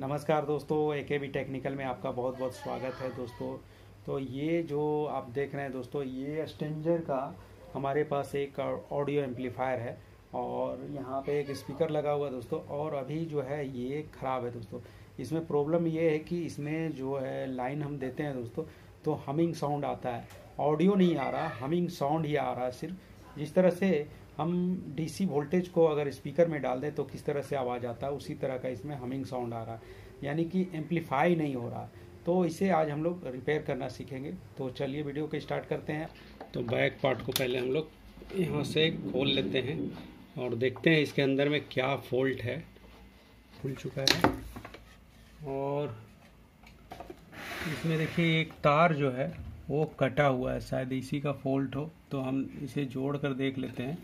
नमस्कार दोस्तों, ए के बी टेक्निकल में आपका बहुत बहुत स्वागत है दोस्तों। तो ये जो आप देख रहे हैं दोस्तों, ये स्ट्रेंजर का हमारे पास एक ऑडियो एम्पलीफायर है और यहाँ पे एक स्पीकर लगा हुआ है दोस्तों। और अभी जो है ये ख़राब है दोस्तों। इसमें प्रॉब्लम ये है कि इसमें जो है लाइन हम देते हैं दोस्तों तो हमिंग साउंड आता है, ऑडियो नहीं आ रहा, हमिंग साउंड ही आ रहा है सिर्फ। जिस तरह से हम डीसी वोल्टेज को अगर स्पीकर में डाल दें तो किस तरह से आवाज़ आता है, उसी तरह का इसमें हमिंग साउंड आ रहा है, यानी कि एम्पलीफाई नहीं हो रहा। तो इसे आज हम लोग रिपेयर करना सीखेंगे। तो चलिए वीडियो को स्टार्ट करते हैं। तो बैक पार्ट को पहले हम लोग यहाँ से खोल लेते हैं और देखते हैं इसके अंदर में क्या फॉल्ट है। खुल चुका है और इसमें देखिए एक तार जो है वो कटा हुआ है, शायद इसी का फॉल्ट हो। तो हम इसे जोड़ कर देख लेते हैं।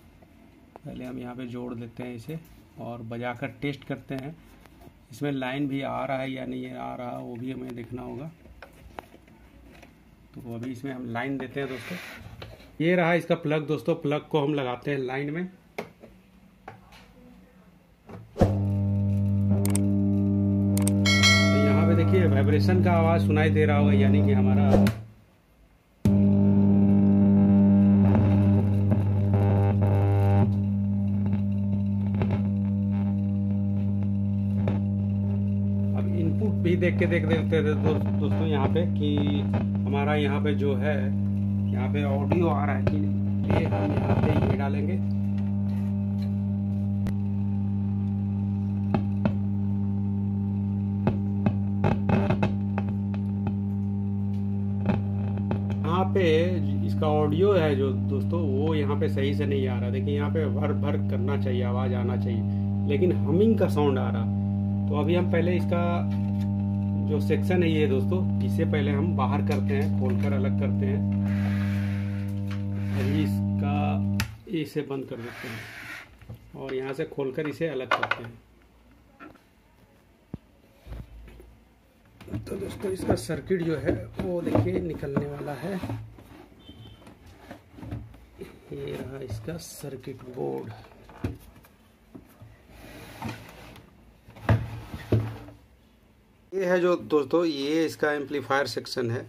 पहले हम यहाँ पे जोड़ लेते हैं इसे और बजाकर टेस्ट करते हैं। इसमें लाइन भी आ रहा है या नहीं आ रहा, वो भी हमें देखना होगा। तो अभी इसमें हम लाइन देते हैं दोस्तों। ये रहा इसका प्लग दोस्तों, प्लग को हम लगाते हैं लाइन में। तो यहाँ पे देखिए वाइब्रेशन का आवाज़ सुनाई दे रहा होगा, यानी कि हमारा भी देख के देखते थे दोस्तों यहाँ पे कि हमारा यहाँ पे जो है यहाँ पे ऑडियो आ रहा है कि नहीं। हम यहाँ पे ये डालेंगे यहाँ पे, इसका ऑडियो है जो दोस्तों वो यहाँ पे सही से नहीं आ रहा। देखिए यहाँ पे भर करना चाहिए, आवाज आना चाहिए, लेकिन हमिंग का साउंड आ रहा। तो अभी हम पहले इसका जो सेक्शन है ये दोस्तों, इसे पहले हम बाहर करते हैं, खोलकर अलग करते हैं। अभी इसका इसे बंद कर देते हैं और यहाँ से खोलकर इसे अलग करते हैं। तो दोस्तों इसका सर्किट जो है वो देखिए निकलने वाला है। ये रहा इसका सर्किट बोर्ड। ये है जो दोस्तों, ये इसका एम्पलीफायर सेक्शन है,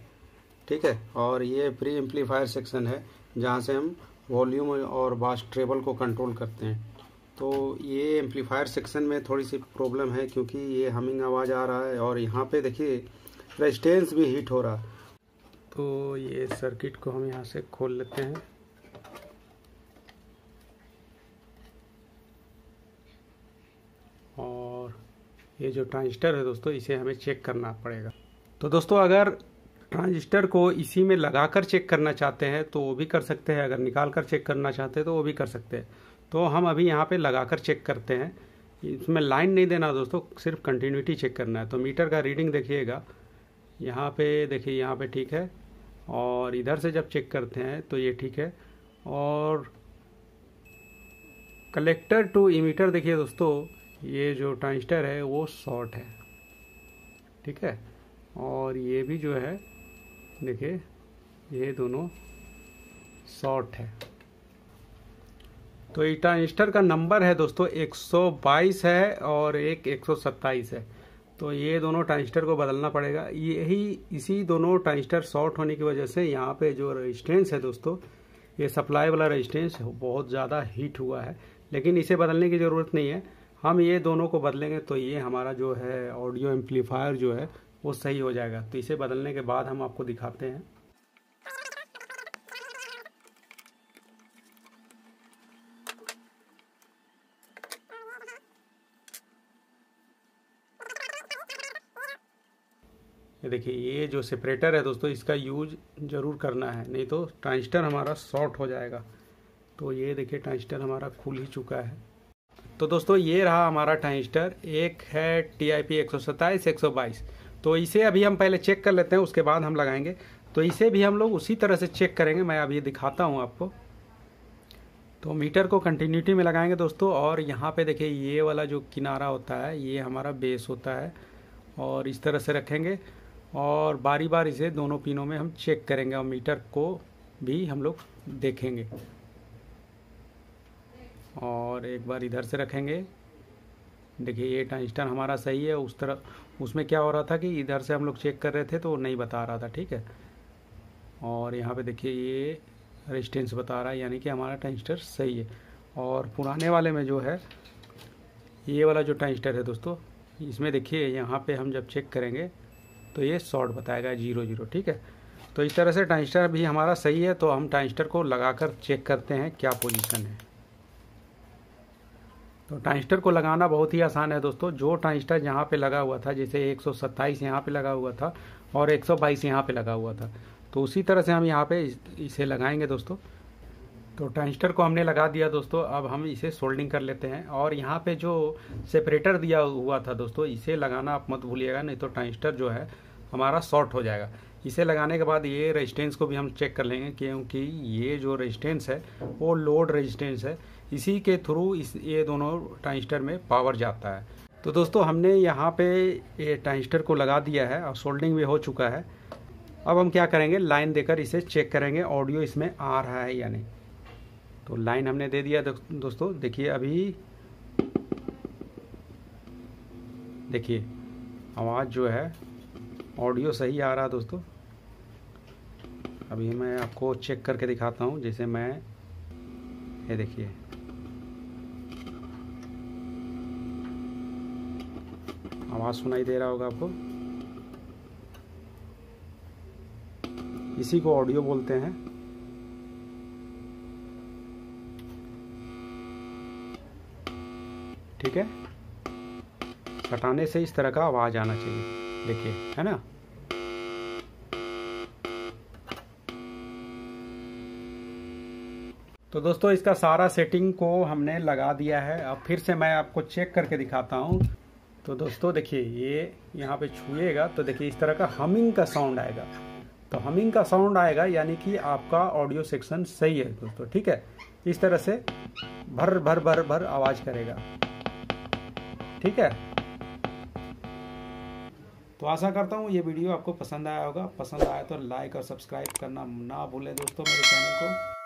ठीक है। और ये प्री एम्पलीफायर सेक्शन है जहाँ से हम वॉल्यूम और बास ट्रेबल को कंट्रोल करते हैं। तो ये एम्पलीफायर सेक्शन में थोड़ी सी प्रॉब्लम है क्योंकि ये हमिंग आवाज़ आ रहा है और यहाँ पे देखिए रेजिस्टेंस भी हिट हो रहा। तो ये सर्किट को हम यहाँ से खोल लेते हैं। ये जो ट्रांजिस्टर है दोस्तों, इसे हमें चेक करना पड़ेगा। तो दोस्तों अगर ट्रांजिस्टर को इसी में लगाकर चेक करना चाहते हैं तो वो भी कर सकते हैं, अगर निकाल कर चेक करना चाहते हैं तो वो भी कर सकते हैं। तो हम अभी यहाँ पे लगाकर चेक करते हैं। इसमें लाइन नहीं देना दोस्तों, सिर्फ कंटिन्यूटी चेक करना है। तो मीटर का रीडिंग देखिएगा, यहाँ पर देखिए, यहाँ पर ठीक है। और इधर से जब चेक करते हैं तो ये ठीक है। और कलेक्टर टू इमीटर देखिए दोस्तों, ये जो ट्रांजिस्टर है वो शॉर्ट है, ठीक है। और ये भी जो है देखिए, ये दोनों शॉर्ट है। तो ये ट्रांजिस्टर का नंबर है दोस्तों 122 है और एक 127 है। तो ये दोनों ट्रांजिस्टर को बदलना पड़ेगा। इसी दोनों ट्रांजिस्टर शॉर्ट होने की वजह से यहाँ पे जो रेजिस्टेंस है दोस्तों, ये सप्लाई वाला रेजिस्टेंस बहुत ज़्यादा हीट हुआ है, लेकिन इसे बदलने की ज़रूरत नहीं है। हम ये दोनों को बदलेंगे तो ये हमारा जो है ऑडियो एम्पलीफायर जो है वो सही हो जाएगा। तो इसे बदलने के बाद हम आपको दिखाते हैं। ये देखिए, ये जो सेपरेटर है दोस्तों, इसका यूज ज़रूर करना है, नहीं तो ट्रांजिस्टर हमारा शॉर्ट हो जाएगा। तो ये देखिए ट्रांजिस्टर हमारा खुल ही चुका है। तो दोस्तों ये रहा हमारा ट्रांजिस्टर, एक है TIP 127 122। तो इसे अभी हम पहले चेक कर लेते हैं, उसके बाद हम लगाएंगे। तो इसे भी हम लोग उसी तरह से चेक करेंगे, मैं अभी दिखाता हूँ आपको। तो मीटर को कंटिन्यूटी में लगाएंगे दोस्तों। और यहाँ पे देखिए ये वाला जो किनारा होता है ये हमारा बेस होता है और इस तरह से रखेंगे और बारी बारी से दोनों पिनों में हम चेक करेंगे और मीटर को भी हम लोग देखेंगे। और एक बार इधर से रखेंगे, देखिए ये ट्रांजिस्टर हमारा सही है। उस तरफ उसमें क्या हो रहा था कि इधर से हम लोग चेक कर रहे थे तो नहीं बता रहा था, ठीक है। और यहाँ पे देखिए ये रेजिस्टेंस बता रहा है, यानी कि हमारा ट्रांजिस्टर सही है। और पुराने वाले में जो है ये वाला जो ट्रांजिस्टर है दोस्तों, इसमें देखिए यहाँ पे हम जब चेक करेंगे तो ये शॉर्ट बताएगा 0 0, ठीक है। तो इस तरह से ट्रांजिस्टर भी हमारा सही है। तो हम ट्रांजिस्टर को लगाकर चेक करते हैं क्या पोजीशन है। तो ट्रांजिस्टर को लगाना बहुत ही आसान है दोस्तों। जो ट्रांजिस्टर यहाँ पे लगा हुआ था, जैसे 127 यहाँ पे लगा हुआ था और 122 यहाँ पे लगा हुआ था, तो उसी तरह से हम यहाँ पे इसे लगाएंगे दोस्तों। तो ट्रांजिस्टर को हमने लगा दिया दोस्तों। अब हम इसे सोल्डिंग कर लेते हैं। और यहाँ पे जो सेपरेटर दिया हुआ था दोस्तों, इसे लगाना आप मत भूलिएगा, नहीं तो ट्रांजिस्टर जो है हमारा शॉर्ट हो जाएगा। इसे लगाने के बाद ये रेजिस्टेंस को भी हम चेक कर लेंगे, क्योंकि ये जो रेजिस्टेंस है वो लोड रेजिस्टेंस है, इसी के थ्रू ये दोनों ट्रांजिस्टर में पावर जाता है। तो दोस्तों हमने यहाँ पे ये ट्रांजिस्टर को लगा दिया है और सोल्डिंग भी हो चुका है। अब हम क्या करेंगे, लाइन देकर इसे चेक करेंगे ऑडियो इसमें आ रहा है या नहीं। तो लाइन हमने दे दिया दोस्तों। देखिए अभी देखिए आवाज़ जो है ऑडियो सही आ रहा है दोस्तों। अभी मैं आपको चेक करके दिखाता हूँ। जैसे मैं ये देखिए आवाज़ सुनाई दे रहा होगा आपको, इसी को ऑडियो बोलते हैं। ठीक है, हटाने से इस तरह का आवाज़ आना चाहिए, देखिए, है ना। तो दोस्तों इसका सारा सेटिंग को हमने लगा दिया है। अब फिर से मैं आपको चेक करके दिखाता हूँ। तो दोस्तों देखिए ये यहाँ पे छुएगा तो देखिए इस तरह का हमिंग का साउंड आएगा। तो हमिंग का साउंड आएगा यानी कि आपका ऑडियो सेक्शन सही है दोस्तों, ठीक है। इस तरह से भर भर भर भर आवाज करेगा, ठीक है। तो आशा करता हूँ ये वीडियो आपको पसंद आया होगा। पसंद आया तो लाइक और सब्सक्राइब करना ना भूलें दोस्तों मेरे चैनल को।